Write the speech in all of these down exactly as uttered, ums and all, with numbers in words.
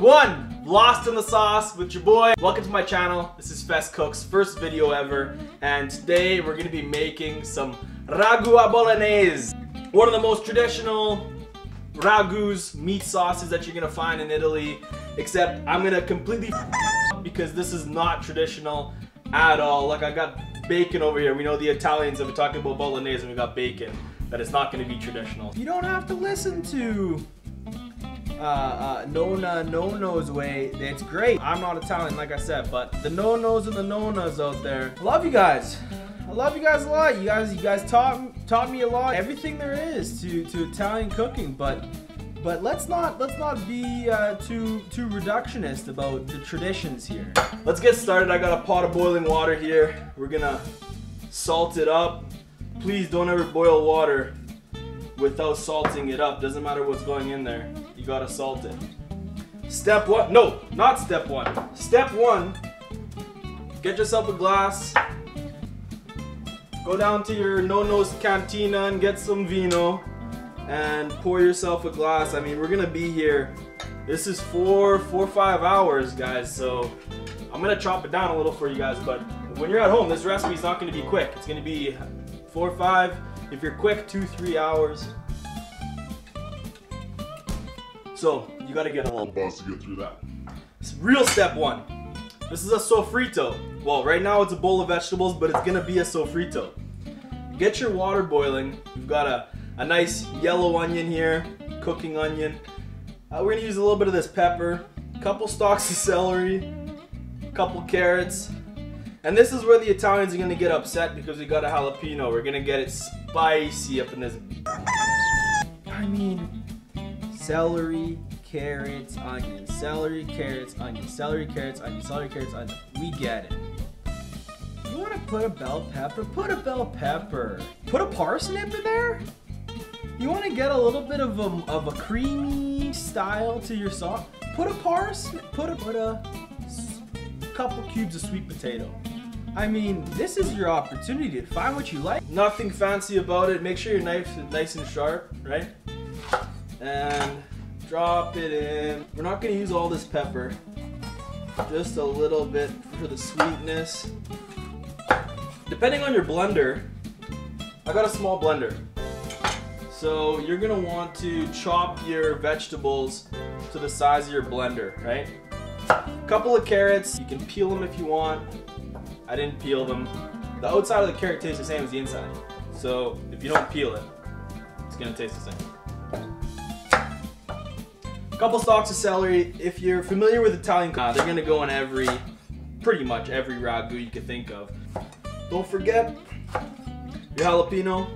episode one, Lost in the Sauce with your boy. Welcome to my channel. This is Fesscooks, first video ever, and today we're gonna be making some ragu alla bolognese, one of the most traditional ragus, meat sauces that you're gonna find in Italy, except I'm gonna completely because this is not traditional at all. Like, I got bacon over here. We know the Italians have been talking about bolognese and we got bacon, that it's not gonna be traditional. You don't have to listen to Uh, uh, nonna, nono's way. It's great. I'm not Italian, like I said, but the nonos and the nonas out there, I love you guys. I love you guys a lot. You guys, you guys taught taught me a lot, everything there is to to Italian cooking. But but let's not let's not be uh, too too reductionist about the traditions here. Let's get started. I got a pot of boiling water here. We're gonna salt it up. Please don't ever boil water without salting it up. Doesn't matter what's going in there. You gotta salt it. Step one, no, not step one. Step one, get yourself a glass, go down to your nonno's cantina and get some vino and pour yourself a glass. I mean, we're gonna be here. This is four, four, five hours, guys, so I'm gonna chop it down a little for you guys, but when you're at home, this recipe's not gonna be quick. It's gonna be four, five, if you're quick, two, three hours. So, you gotta get a long boss to get through that. It's real step one. This is a soffritto. Well, right now it's a bowl of vegetables, but it's gonna be a soffritto. Get your water boiling. You've got a, a nice yellow onion here, cooking onion. Uh, we're gonna use a little bit of this pepper, a couple stalks of celery, a couple carrots. And this is where the Italians are gonna get upset because we got a jalapeno. We're gonna get it spicy up in this. I mean, celery, carrots, onion. Celery, carrots, onion. Celery, carrots, onion. Celery, carrots, onion. We get it. You want to put a bell pepper? Put a bell pepper. Put a parsnip in there? You want to get a little bit of a, of a creamy style to your sauce? Put a parsnip. Put a, put a couple cubes of sweet potato. I mean, this is your opportunity to find what you like. Nothing fancy about it. Make sure your knife is nice and sharp, right? And drop it in. We're not gonna use all this pepper, just a little bit for the sweetness. Depending on your blender, I got a small blender, so you're gonna want to chop your vegetables to the size of your blender, right? A couple of carrots, you can peel them if you want. I didn't peel them. The outside of the carrot tastes the same as the inside, so if you don't peel it, it's gonna taste the same. Couple stalks of celery. If you're familiar with Italian cooking, they're gonna go in every, pretty much every ragu you can think of. Don't forget your jalapeno.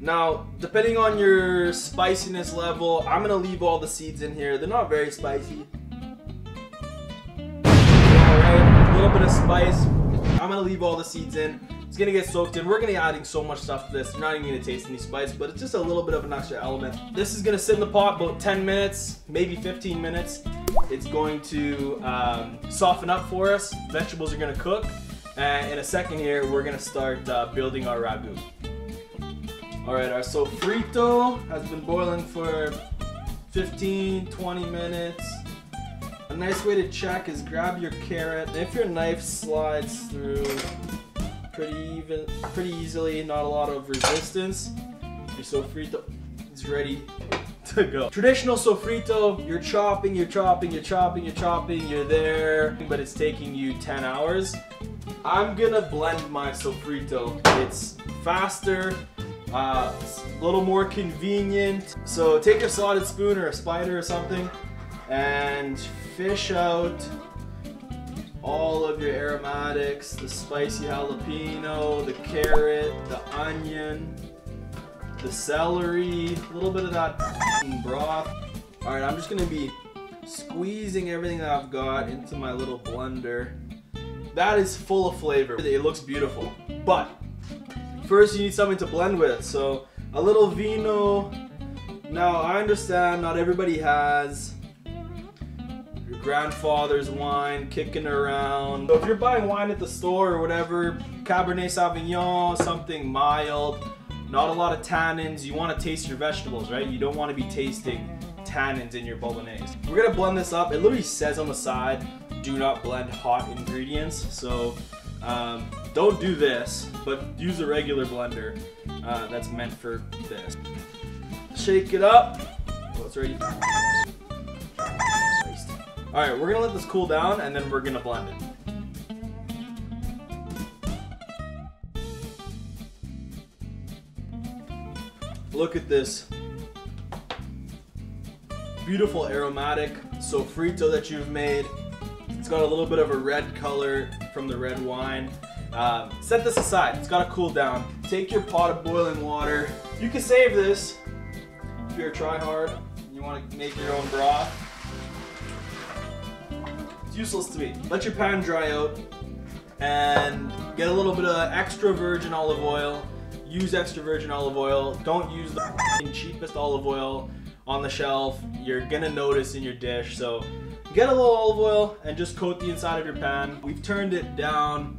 Now, depending on your spiciness level, I'm gonna leave all the seeds in here. They're not very spicy. Alright, a little bit of spice. I'm gonna leave all the seeds in. It's gonna get soaked in. We're gonna be adding so much stuff to this. You're not even gonna taste any spice, but it's just a little bit of an extra element. This is gonna sit in the pot about ten minutes, maybe fifteen minutes. It's going to um, soften up for us. Vegetables are gonna cook. And in a second here, we're gonna start uh, building our ragu. All right, our soffritto has been boiling for fifteen, twenty minutes. A nice way to check is grab your carrot. If your knife slides through, Pretty even, pretty easily, not a lot of resistance. Your soffritto is ready to go. Traditional soffritto, you're chopping, you're chopping, you're chopping, you're chopping, you're there, but it's taking you ten hours. I'm gonna blend my soffritto. It's faster, uh, it's a little more convenient. So take a slotted spoon or a spider or something and fish out all of your aromatics, the spicy jalapeno, the carrot, the onion, the celery, a little bit of that broth. All right, I'm just gonna be squeezing everything that I've got into my little blender. That is full of flavor. It looks beautiful, but first you need something to blend with. So a little vino. Now, I understand not everybody has grandfather's wine kicking around. So if you're buying wine at the store or whatever, Cabernet Sauvignon, something mild, not a lot of tannins. You want to taste your vegetables, right? You don't want to be tasting tannins in your bolognese. We're gonna blend this up. It literally says on the side, do not blend hot ingredients. So um, don't do this, but use a regular blender uh, that's meant for this. Shake it up. Oh, it's ready. All right, we're gonna let this cool down and then we're gonna blend it. Look at this beautiful aromatic soffritto that you've made. It's got a little bit of a red color from the red wine. Um, set this aside, it's got to cool down. Take your pot of boiling water. You can save this if you're a try hard and you want to make your own broth. It's useless to me. Let your pan dry out and get a little bit of extra virgin olive oil. Use extra virgin olive oil. Don't use the cheapest olive oil on the shelf. You're gonna notice in your dish. So get a little olive oil and just coat the inside of your pan. We've turned it down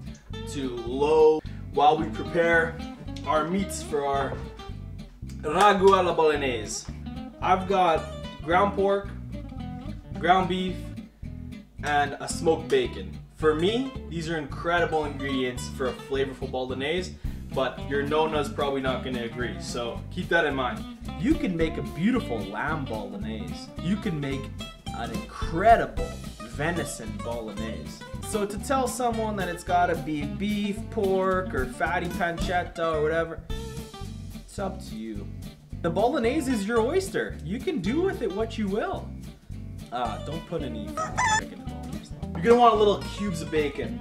to low while we prepare our meats for our ragu alla bolognese. I've got ground pork, ground beef, and a smoked bacon. For me, these are incredible ingredients for a flavorful bolognese. But your nona's probably not gonna agree, so keep that in mind. You can make a beautiful lamb bolognese. You can make an incredible venison bolognese. So to tell someone that it's gotta be beef, pork, or fatty pancetta, or whatever, it's up to you. The bolognese is your oyster. You can do with it what you will. Uh, don't put any bacon in the bolognese. You're gonna want little cubes of bacon.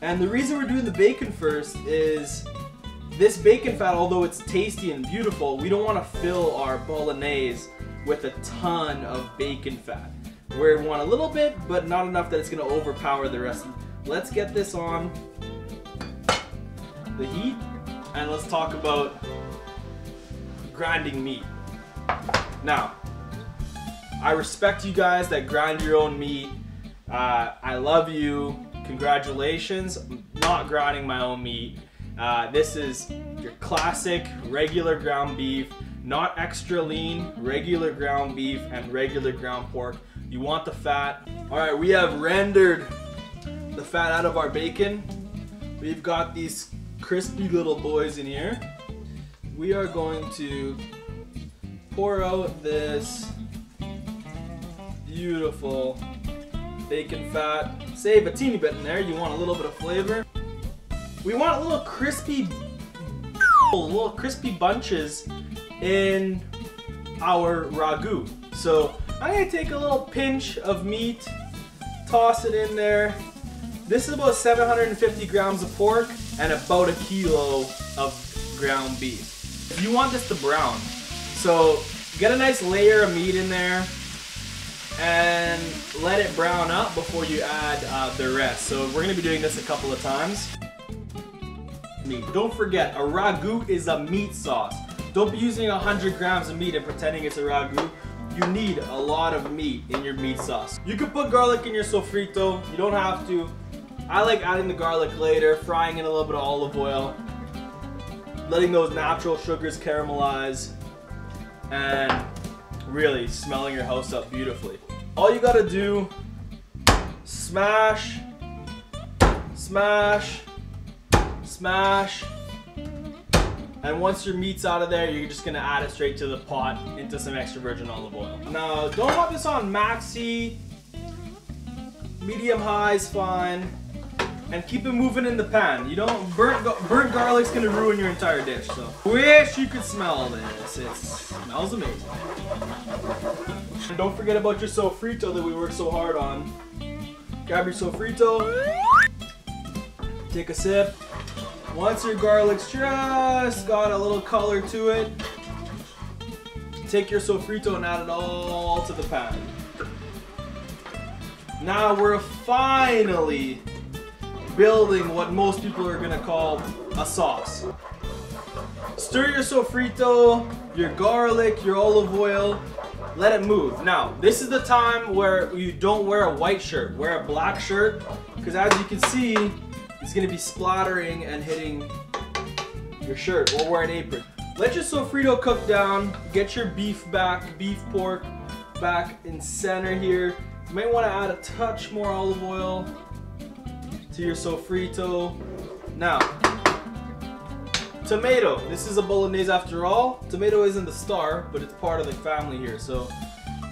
And the reason we're doing the bacon first is this bacon fat, although it's tasty and beautiful, we don't want to fill our bolognese with a ton of bacon fat. We want a little bit, but not enough that it's going to overpower the rest. Let's get this on the heat, and let's talk about grinding meat. Now, I respect you guys that grind your own meat. Uh, I love you. Congratulations. I'm not grinding my own meat. Uh, this is your classic regular ground beef, not extra lean, regular ground beef and regular ground pork. You want the fat. All right, we have rendered the fat out of our bacon. We've got these crispy little boys in here. We are going to pour out this beautiful bacon fat. Save a teeny bit in there. You want a little bit of flavor. We want little crispy, little crispy bunches in our ragu. So I'm gonna take a little pinch of meat, toss it in there. This is about seven hundred fifty grams of pork and about a kilo of ground beef. You want this to brown. So get a nice layer of meat in there and let it brown up before you add uh, the rest. So we're gonna be doing this a couple of times. Meat. Don't forget, a ragu is a meat sauce. Don't be using one hundred grams of meat and pretending it's a ragu. You need a lot of meat in your meat sauce. You can put garlic in your soffritto. You don't have to. I like adding the garlic later, frying in a little bit of olive oil, letting those natural sugars caramelize, and really smelling your house up beautifully. All you gotta do, smash, smash, smash, and once your meat's out of there, you're just gonna add it straight to the pot into some extra virgin olive oil. Now, don't want this on maxi, medium high is fine, and keep it moving in the pan. You don't, burnt, burnt garlic's gonna ruin your entire dish, so. Wish you could smell this, it smells amazing. And don't forget about your soffritto that we worked so hard on. Grab your soffritto, take a sip. Once your garlic's just got a little color to it, take your soffritto and add it all to the pan. Now we're finally building what most people are gonna call a sauce. Stir your soffritto, your garlic, your olive oil, let it move. Now, this is the time where you don't wear a white shirt, wear a black shirt, because as you can see, it's gonna be splattering and hitting your shirt, or wear an apron. Let your soffritto cook down, get your beef back, beef, pork, back and center here. You may want to add a touch more olive oil to your soffritto. Now, tomato. This is a bolognese after all. Tomato isn't the star, but it's part of the family here. So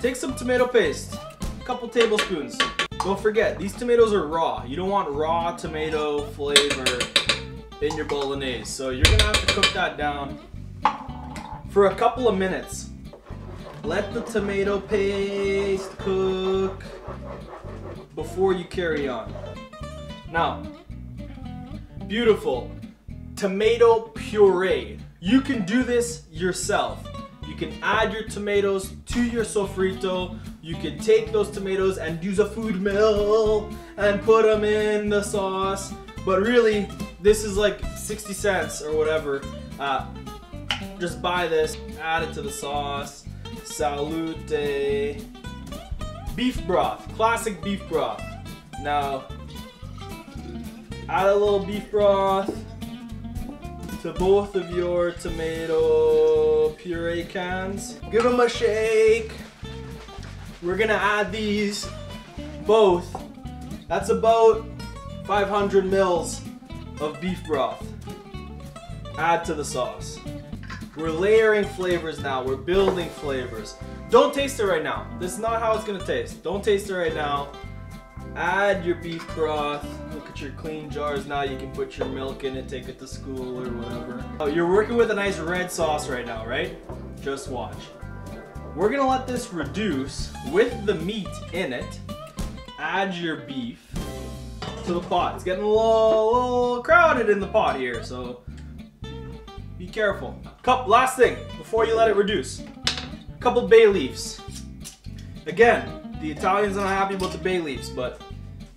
take some tomato paste, a couple tablespoons. Don't forget, these tomatoes are raw. You don't want raw tomato flavor in your bolognese. So you're gonna have to cook that down for a couple of minutes. Let the tomato paste cook before you carry on. Now, beautiful tomato puree. You can do this yourself. You can add your tomatoes to your soffritto. You can take those tomatoes and use a food mill and put them in the sauce. But really, this is like sixty cents or whatever. Uh, just buy this, add it to the sauce. Salute. Beef broth, classic beef broth. Now, add a little beef broth to both of your tomato puree cans. Give them a shake. We're gonna add these both. That's about five hundred mils of beef broth. Add to the sauce. We're layering flavors now. We're building flavors. Don't taste it right now. This is not how it's gonna taste. Don't taste it right now. Add your beef broth. Look at your clean jars now. You can put your milk in it, take it to school or whatever. Oh, you're working with a nice red sauce right now, right? Just watch. We're gonna let this reduce with the meat in it. Add your beef to the pot. It's getting a little, little crowded in the pot here, so be careful. Cup, last thing, before you let it reduce. A couple bay leaves. Again, the Italians are not happy about the bay leaves, but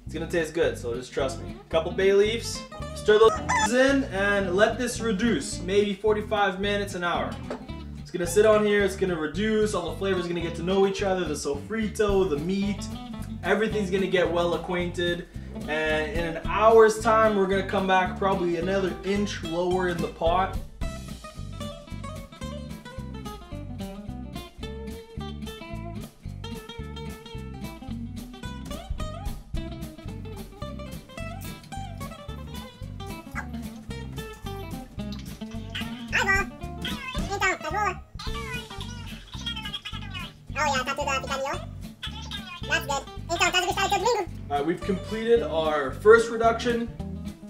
it's gonna taste good, so just trust me. A couple bay leaves, stir those in, and let this reduce. Maybe forty-five minutes, an hour. It's gonna sit on here, it's gonna reduce, all the flavors are gonna get to know each other, the soffritto, the meat, everything's gonna get well acquainted. And in an hour's time, we're gonna come back probably another inch lower in the pot. Alright, we've completed our first reduction.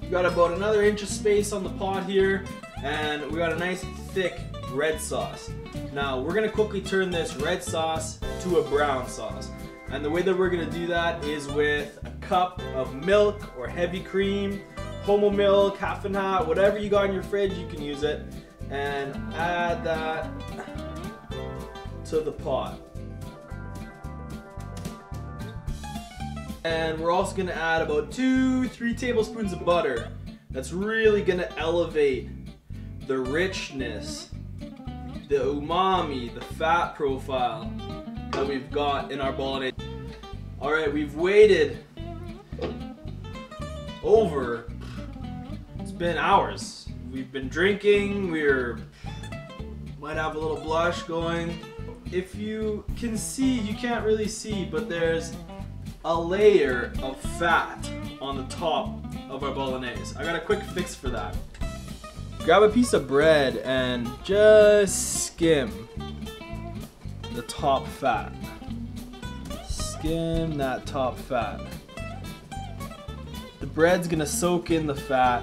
We've got about another inch of space on the pot here, and we got a nice thick red sauce. Now we're gonna quickly turn this red sauce to a brown sauce, and the way that we're gonna do that is with a cup of milk or heavy cream, homo milk, half and half, whatever you got in your fridge, you can use it, and add that to the pot. And we're also gonna add about two, three tablespoons of butter. That's really gonna elevate the richness, the umami, the fat profile that we've got in our bolognese. All right, we've waited over, it's been hours. We've been drinking, we're, might have a little blush going. If you can see, you can't really see, but there's a layer of fat on the top of our bolognese. I got a quick fix for that. Grab a piece of bread and just skim the top fat. Skim that top fat. The bread's gonna soak in the fat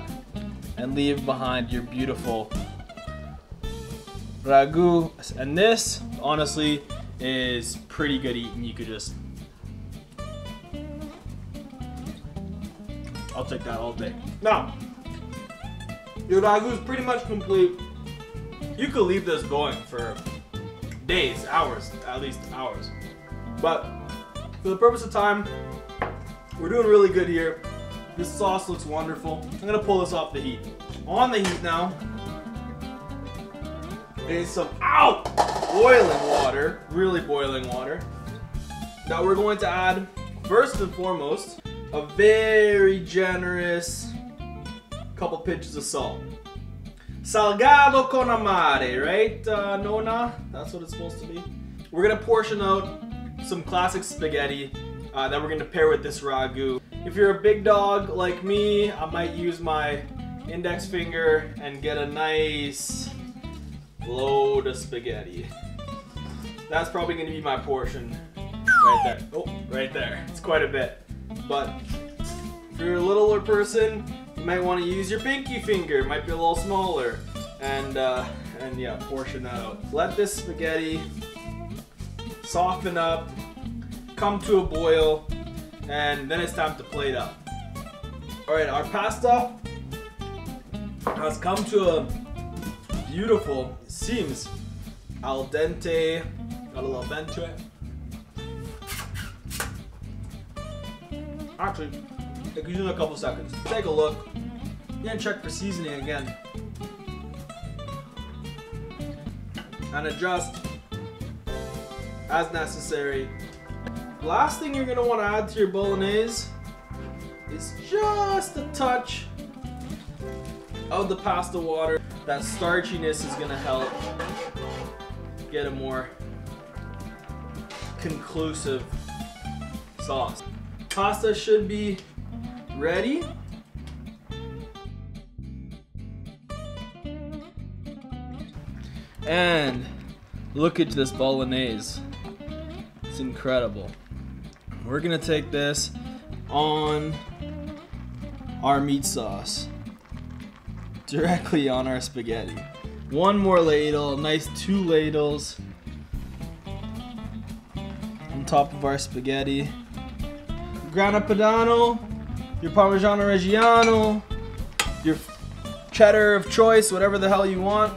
and leave behind your beautiful ragu. And this, honestly, is pretty good eating. You could just I'll take that all day. Now, your ragu is pretty much complete. You could leave this going for days, hours, at least hours. But for the purpose of time, we're doing really good here. This sauce looks wonderful. I'm gonna pull this off the heat. On the heat now is some, ow! Boiling water, really boiling water. Now we're going to add, first and foremost, a very generous couple pinches of salt. Salgado con amare, right, uh, Nona? That's what it's supposed to be. We're gonna portion out some classic spaghetti uh, that we're going to pair with this ragu. If you're a big dog like me, I might use my index finger and get a nice load of spaghetti. That's probably going to be my portion right there. Oh, right there. It's quite a bit. But if you're a littler person, you might want to use your pinky finger. It might be a little smaller. And, uh, and yeah, portion that out. Let this spaghetti soften up, come to a boil, and then it's time to plate up. Alright, our pasta has come to a beautiful, seems al dente, got a little bend to it. Actually, it could use a couple seconds. Take a look, then check for seasoning again. And adjust as necessary. Last thing you're gonna want to add to your bolognese is just a touch of the pasta water. That starchiness is gonna help get a more conclusive sauce. Pasta should be ready. And look at this bolognese. It's incredible. We're gonna take this on our meat sauce, directly on our spaghetti. One more ladle, nice two ladles on top of our spaghetti. Grana Padano, your Parmigiano Reggiano, your cheddar of choice, whatever the hell you want.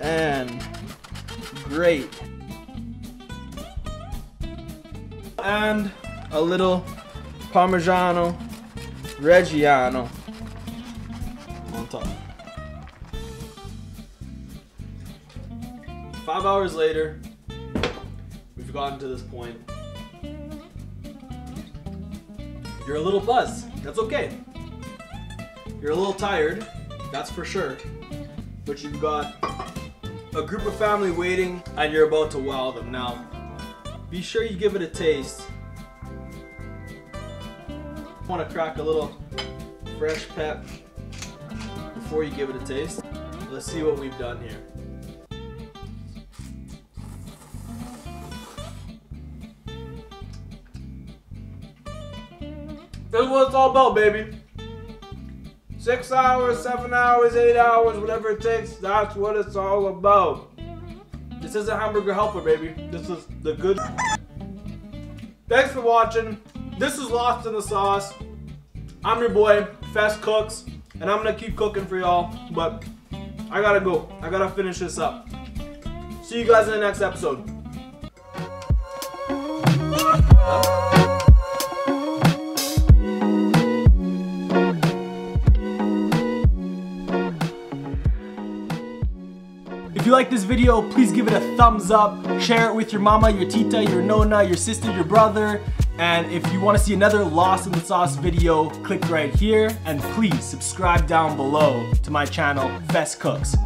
And great. And a little Parmigiano Reggiano on top. Five hours later, we've gotten to this point. You're a little buzzed, that's okay. You're a little tired, that's for sure. But you've got a group of family waiting, and you're about to wow them. Now, be sure you give it a taste. You want to crack a little fresh pep before you give it a taste. Let's see what we've done here. This is what it's all about, baby. Six hours, seven hours, eight hours, whatever it takes, that's what it's all about. This isn't Hamburger Helper, baby. This is the good. Thanks for watching. This is Lost in the Sauce. I'm your boy, Fesscooks, and I'm gonna keep cooking for y'all, but I gotta go. I gotta finish this up. See you guys in the next episode. If you like this video, please give it a thumbs up, share it with your mama, your tita, your nona, your sister, your brother, and if you want to see another Lost in the Sauce video, click right here, and please subscribe down below to my channel, Fesscooks.